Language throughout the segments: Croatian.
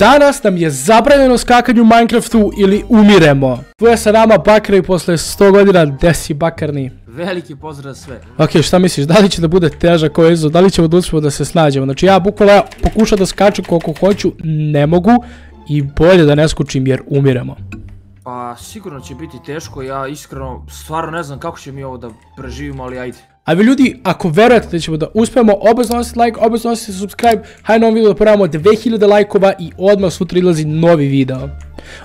danas nam je zabranjeno skakanje u Minecraftu ili umiremo. Tu je sa nama Bakar i posle 100 godina, gde si Bakarni? Veliki pozdrav sve. Ok, šta misliš, da li će da bude težak ovaj izazov, da li ćemo da uspijemo da se snađemo? Znači ja bukvalno pokušam da skačem koliko hoću, ne mogu i bolje da ne skočim jer umiremo. Pa sigurno će biti teško, ja iskreno stvarno ne znam kako će mi ovo da preživimo, ali ajde. A vi ljudi, ako verujete da ćemo da uspijemo, obavezno nosite like, obavezno nosite subscribe, hajde na ovom videu da poravamo 2000 lajkova i odmah sutra izlazi novi video.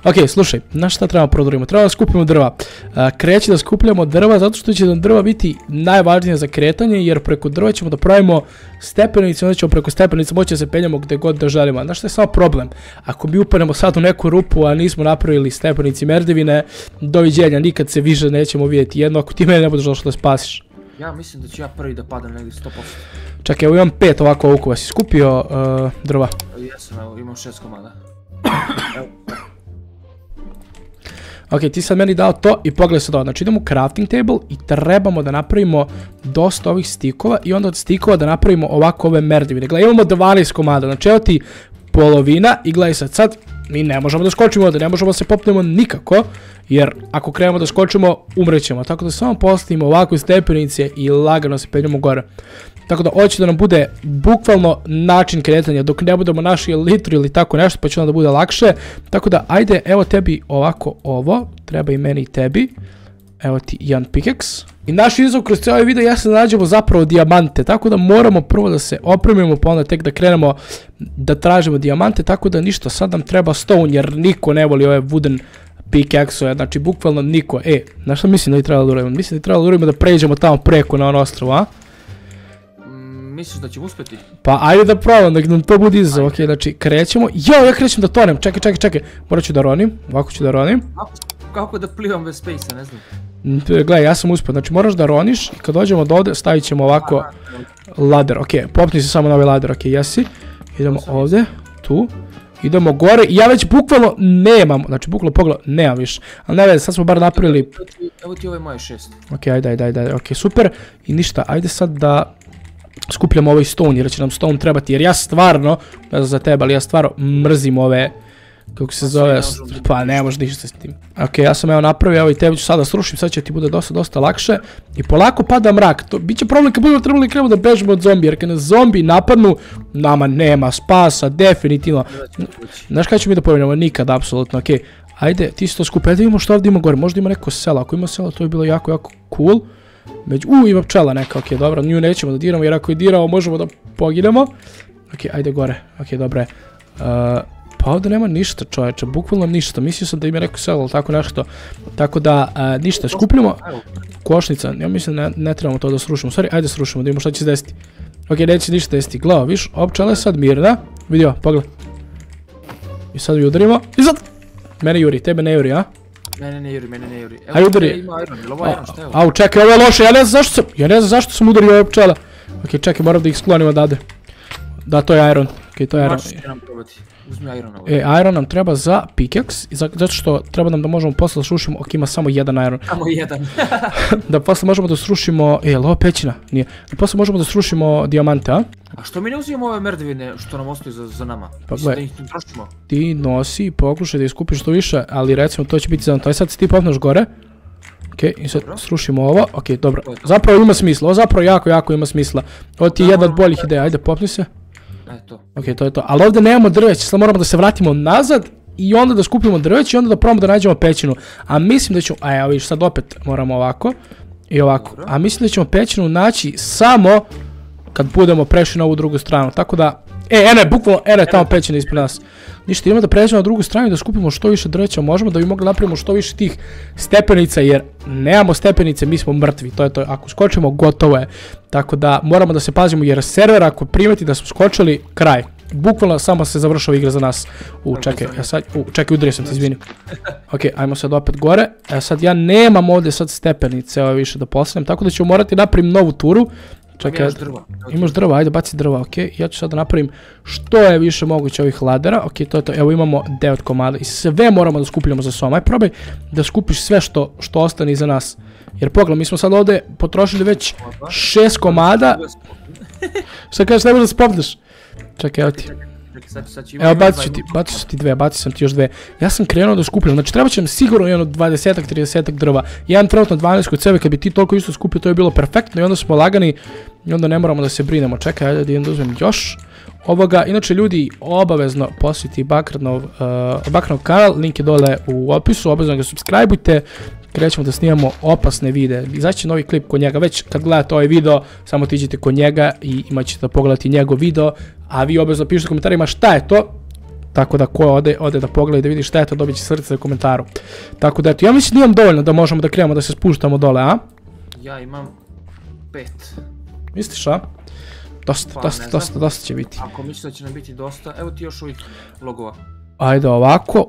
Ok, slušaj, na šta trebamo prodorimo? Trebamo da skupimo drva. Kreći da skupljamo drva zato što će nam drva biti najvažnije za kretanje, jer preko drva ćemo da pravimo stepenice, onda ćemo preko stepenica moći da se penjamo gde god da želimo. Znaš šta je samo problem? Ako mi upadnemo sad u neku rupu, a nismo napravili stepenici merdevine, doviđenja, nikad se više nećemo vidjeti jedno ako ti mene ne budeš došao da spasiš. Ja mislim da ću ja prvi da padam negdje 100%. Čekaj, evo imam 5 ovako ovukova, si skupio drva? Jesam, evo imam 6 komada. Ok, ti sad meni dao to i pogledaj sad ovo, znači idemo u crafting table i trebamo da napravimo dosta ovih stikova i onda od stikova da napravimo ovako ove merdevine. Gledaj, imamo 12 komada, znači evo ti polovina i gledaj sad, mi ne možemo da skočimo ovdje, ne možemo da se popnemo nikako, jer ako krenemo da skočimo, umrećemo. Tako da samo postavimo ovakve stepenice i lagano se penjamo gore. Tako da hoće da nam bude bukvalno način kretanja, dok ne budemo našli litru ili tako nešto, pa će nam da bude lakše. Tako da, ajde, evo tebi ovako ovo, treba i meni i tebi. Evo ti jedan pickaxe. I naš izazov kroz cijel ovaj video jeste da nađemo zapravo dijamante, tako da moramo prvo da se opremimo pa onda tek da krenemo da tražimo dijamante, tako da ništa, sad nam treba stone jer niko ne voli ove wooden pickaxe-ove, znači bukvalno niko. E, znaš što mislim da li trebalo da uradimo? Mislim da li trebalo da uradimo da pređemo tamo preko na ono ostrovo, a? Misliš da ćemo uspjeti? Pa ajde da probam, da nam to bude izazov, ok, znači krećemo, joj, ja krećem da tonem, čekaj, morat ću da ronim, ovako ću da ronim. Kako da plivam bez space-a, ne znam. Gledaj, ja sam uspio, znači moraš da roniš i kad dođemo do ovdje stavit ćemo ovako ladder, ok, popni se samo na ovaj ladder, ok, jesi, idemo ovdje, tu, idemo gore i ja već bukvalno nemam, znači bukvalno pogled, nemam više, ali ne veze, sad smo bar napravili. Evo ti ovaj moj 6. Ok, ajde, ok, super, i ništa, ajde sad da skupljamo ovaj stone jer će nam stone trebati, jer ja stvarno, ne znam za tebe, ali ja stvarno mrzim ove... Kako se zove, pa ne možeš ništa s tim. Ok, ja sam evo napravio, evo i tebi ću sada srušim, sad će ti bude dosta lakše. I polako pada mrak, to biće problem kad budemo trebali krenemo da bežimo od zombi, jer kad nas zombi napadnu, nama nema spasa, definitivno. Znaš kada ću mi da povinamo? Nikad, apsolutno, ok. Ajde, ti si to skupi, ajde vidimo što ovdje ima gore, možda ima neko sela, ako ima sela to bi bilo jako cool. Ima pčela neka, ok, dobro, nju nećemo da diramo jer ako je diramo možemo da poginemo. Ok, ajde gore, ok, dobro je. Pa ovdje nema ništa čovječe, bukvalno ništa, mislio sam da im je neko selo, tako nešto, tako da ništa, skupljamo košnica, ja mislim da ne trebamo to da srušimo, sorry, ajde srušimo, da imamo šta će se desiti. Ok, neće ništa desiti, glavo, viš, općala je sad mirna, vidio, pogled. I sad ju udarimo, i sad, mene juri, tebe ne juri, a? Mene ne juri, evo što ima iron, ili ovo iron, šta je ovo? Au, čekaj, ovo je loše, ja ne znam zašto sam udario ove općala. Ok, čekaj, moram da ih sklonimo odavde. Da, to je iron. Ok, to je iron. Uzmi iron ovo. E, iron nam treba za pickaxe, zato što treba nam da možemo posle da srušimo, ok, ima samo jedan iron. Samo jedan. Da posle možemo da srušimo, e, lova pećina, nije. Da posle možemo da srušimo dijamante, a? A što mi ne uzimamo ove merdevine što nam ostaju za nama? Pa gledaj, ti nosi i pokušaj da iskupiš što više, ali recimo to će biti za to. I sad se ti popneš gore. Ok, i sad srušimo ovo, ok, dobro. Zapravo ima smisla, ovo zapravo jako ima smisla. Ovo ti je jedna od boljih ideja, ajde popni se. Ok, to je to, ali ovdje nemamo drveće, sad moramo da se vratimo nazad i onda da skupimo drveće i onda da probamo da nađemo pećinu. A mislim da ćemo, a evo viš sad opet moramo ovako i ovako, a mislim da ćemo pećinu naći samo kad budemo prešli na ovu drugu stranu, tako da, bukvalno je tamo pećina ispred nas. Ništa, idemo da pređemo na drugu stranu i da skupimo što više drveća možemo da bi mogli napravimo što više tih stepenica jer nemamo stepenice, mi smo mrtvi, to je to, ako skočimo gotovo je. Tako da moramo da se pazimo jer server ako primeti da smo skočili, kraj. Bukvalno samo se završava igra za nas. Čekaj, udario sam te, izvinim. Ok, ajmo sad opet gore. E sad ja nemam ovdje sad stepenice, ovo više da postavim, tako da ću morati napravim novu turu. Čekaj, imaš drva, ajde baci drva, ok, ja ću sad da napravim što je više moguće ovih ladera, ok, to je to, evo imamo 9 komada i sve moramo da skupljamo za sobom, aj probaj da skupiš sve što ostane iza nas, jer pogledaj, mi smo sad ovdje potrošili već 6 komada, šta kažeš, ne možeš da se popneš, čekaj, evo ti, Evo, bacit sam ti još dve. Ja sam krenuo da skupljam, znači treba će nam sigurno jedno 20-30 drva. Jedan trenutno 12 kod sebe, kad bi ti toliko isto skupio, to je bilo perfektno i onda smo lagani i onda ne moramo da se brinemo. Čekaj, ajde da idem da uzmem još ovoga. Inače, ljudi, obavezno posjeti Bakarnov kanal, link je dole u opisu, obavezno ga subscribeujte. Krećemo da snimamo opasne videe, izaći će novi klip kod njega, već kad gledate ovaj video, samo otiđite kod njega i imat ćete da pogledati njegov video, a vi obavezno pišite u komentarima šta je to, tako da ko ode da pogleda i da vidi šta je to, dobit će srce u komentaru. Tako da eto, ja mislim da imam dovoljno da možemo da krenemo da se spuštamo dole, a? Ja imam 5. Misliš, a? Dosta će biti. Ako mislim da će nam biti dosta, evo ti još ovih logova. Ajde ovako,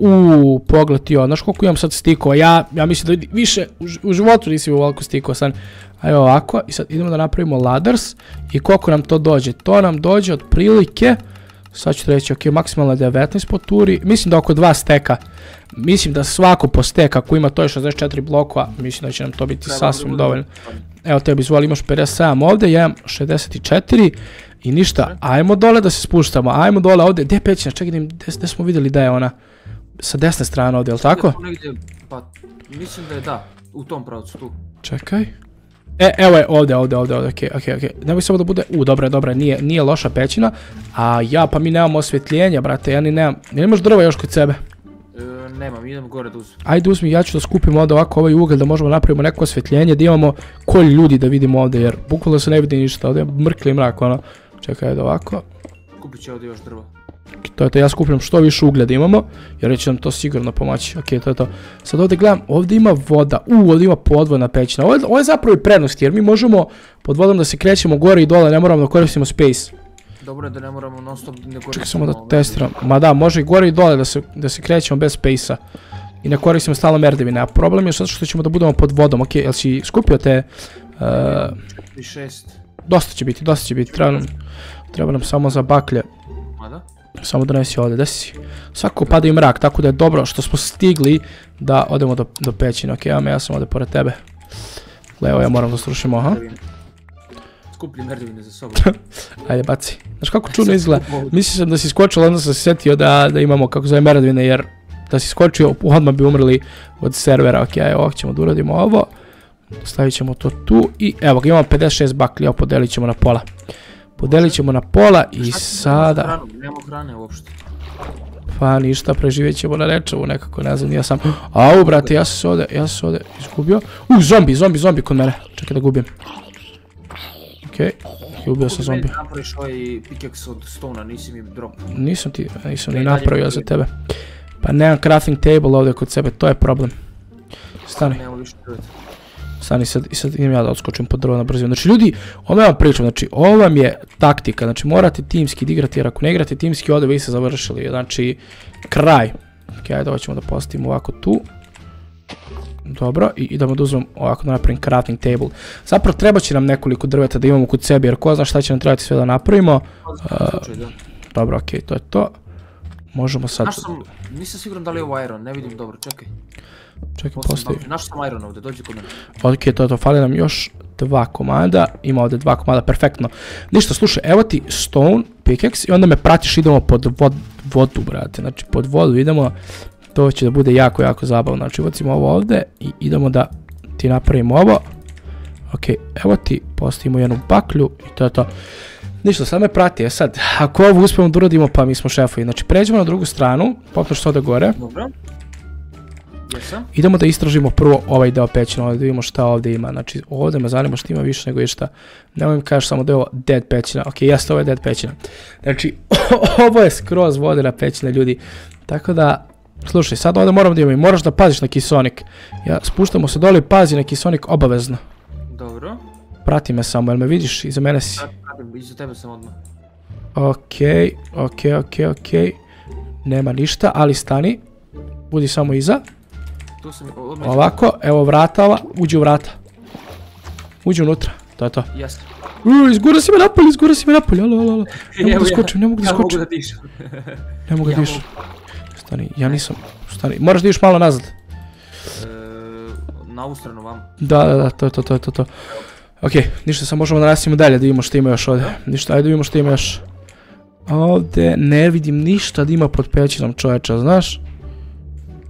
pogled ti ovo, znaš koliko imam sad stikova, ja mislim da više u životu nisi ovoliko stikova sad. Ajde ovako, i sad idemo da napravimo ladders i koliko nam to dođe, to nam dođe otprilike, sad ću reći, ok, maksimalno 19 po turi, mislim da oko 2 steka, mislim da svako po steka koji ima to je 64 blokova, mislim da će nam to biti sasvim dovoljno. Evo tebi izvoli, imaš 57 ovdje, ja imam 64 i ništa, ajmo dole da se spuštamo, ajmo dole ovdje, gdje je pećina, čekaj, gdje smo vidjeli da je ona, sa desne strane ovdje, jel' tako? Pa, mislim da je da, u tom pravcu, tu. Čekaj, evo je ovdje, okej, nemoj samo da bude, dobra, nije loša pećina, a pa mi nemamo osvjetljenja, brate, ja ni nemam, nemaš drva još kod sebe? Nemam, idem gore da uzmem. Ajde uzmi, ja ću da skupim onda ovako ovaj ugalj da možemo napravimo neko osvjetljenje, da imamo kolj ljudi da vidimo ovdje, jer bukvalno se ne vidi ništa, ovdje je mrkli mrak, ono. Čekaj, ajde ovako. Kupit će ovdje još drvo. To je to, ja skupljam što više uglja da imamo, jer će nam to sigurno pomoći. Ok, to je to. Sad ovdje gledam, ovdje ima voda, ovdje ima podvodna pećina. Ovo je zapravo i prednost, jer mi možemo pod vodom da se krećemo gore i dole, ne moramo da koristimo space. Dobro je da ne moramo non stop da ne koristimo. Čekaj samo da testiram, ma da, može i gore i dole da se krećemo bez space-a. I ne koristimo stalno merdevine, a problem je sad što ćemo da budemo pod vodom. Ok, jel si skupio te... Dosta će biti, treba nam samo za baklje. Samo donesi ovdje, gdje si? Svako pada i mrak, tako da je dobro što smo stigli da odemo do pećine. Ok, ja sam ovdje pored tebe. Evo, ja moram da srušim, aha. Skuplji merdevine za sobom. Ajde, baci. Znaš kako čudno izgleda, mislio sam da si skočio, onda sam se sjetio da imamo kako zove merdevine, jer da si skočio, odmah bi umrli od servera. Ok, ovak ćemo da uradimo ovo. Stavit ćemo to tu i evo ga, imamo 56 baklija, podelit ćemo na pola. Podelit ćemo na pola i sada... Nemamo hrane uopšte. Pa ništa, preživjet ćemo na rečevu nekako, ne znam, ja sam... Au, brate, ja sam se ovdje izgubio. Zombi kod mene. Čekaj da gubim. Okej, gubio sam zombi. Kako mi napraviš ovaj pickaxe od stona, nisi mi dropao? Nisam ni napravio za tebe. Pa nemam crafting table ovdje kod sebe, to je problem. Stani. Stani, i sad idem ja da odskočim pod drvo na brzinu. Znači ljudi, ovo vam pričam, znači ovo vam je taktika, znači morate timski igrati, jer ako ne igrate timski ovdje vi ste završili, znači kraj. Ok, ajde ovo ćemo da postavimo ovako tu. Dobro, i idemo da uzmem ovako da napravim crafting table. Zapravo treba će nam nekoliko drveta da imamo kod sebe, jer ko zna šta će nam trebati sve da napravimo. Dobro, ok, to je to. Možemo sad... Nisam siguran da li je ovo iron, ne vidim dobro, čekaj. Čekaj, postavi. Naš sam iron ovdje, dođi kod mene. Ok, to, fali nam još 2 komada, ima ovdje 2 komada, perfektno. Ništa, slušaj, evo ti stone, pickaxe i onda me pratiš, idemo pod vodu, brate, znači pod vodu idemo, to će da bude jako, jako zabavno. Znači, ubacimo ovo ovdje i idemo da ti napravimo ovo. Ok, evo ti, postavimo jednu baklju i to je to. Ništa, sad me prati, a sad, ako ovo uspijemo da uradimo, pa mi smo šefovi. Znači, pređemo na drugu stranu, popneš to da gore. Dobro. Idemo da istražimo prvo ovaj deo pećina, ovdje da vidimo šta ovdje ima. Znači, ovdje me zanima šta ima više nego išta. Nemoj mi kažeš samo da je ovo dead pećina. Ok, jeste, ovo je dead pećina. Znači, ovo je skroz vodena pećina, ljudi. Tako da, slušaj, sad ovdje moram da imamo i moraš da paziš na kiseonik. Ja, spuštamo se dole i pazi na kiseonik obavezno. Dobro. Prati me samo, jel me vidiš? Iza mene si. Iza tebe sam odmah. Okej. Nema ništa, ali stani. Budi samo iza. Ovako, evo vrata, uđi u vrata. Uđi unutra, to je to. Jasno. Izgura si me napolj, alo. Ne mogu da skočim. Ne mogu da dišem. Stani, ja nisam, stani, moraš da iš malo nazad. Na ovu stranu vam. Da, to. Ok, ništa, sad možemo da nastavimo dalje, da vidimo što ima još ovdje. Ništa, ajde da vidimo što ima još. Ovdje ne vidim ništa da ima pod pećinom, čovječa, znaš?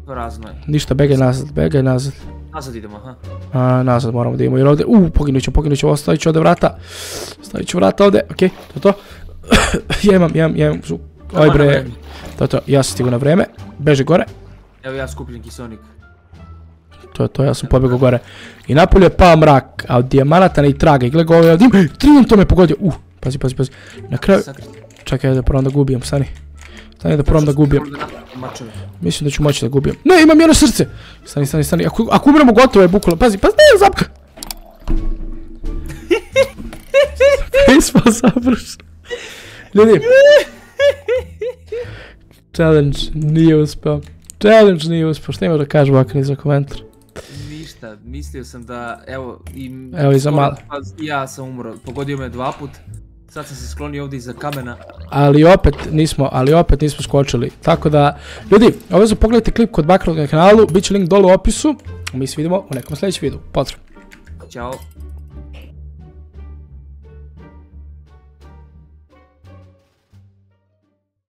Razno je. Ništa, begaj nazad, begaj nazad. Nazad idemo, aha. Nazad moramo da idemo, jer ovdje, poginut ću, ostavit ću ovdje vrata. Ostavit ću vrata ovdje, okej, to. Ja imam, oj bre. To, ja sam stigu na vreme, beži gore. Evo ja skupljam kiselnik. To, ja sam pobjegao gore. I napolje je pao mrak, a od dijamanata ne i traga. I gled ga ovaj ovdje, trijom to me pogodio. Pazi. Na kraju... Čekaj da probam da gubijem, stani da probam da gubijem. Mislim da ću moći da gubijem. Ne, imam jedno srce! Stani. Ako umremo gotovo je bukvalno, pazi, ne, zapka! Ispao završno. Ljudi. Challenge nije uspeo, šta imaš da kaži Bakarni za komentar? Ništa, mislio sam da, evo i za malo. Ja sam umro, pogodio me 2 put. Sad sam se sklonio ovdje iza kamena. Ali opet nismo skočili. Tako da, ljudi, obavezno pogledajte klip kod Bakarnog na kanalu, bit će link dole u opisu. Mi se vidimo u nekom sljedećem videu. Pozdrav. Ćao.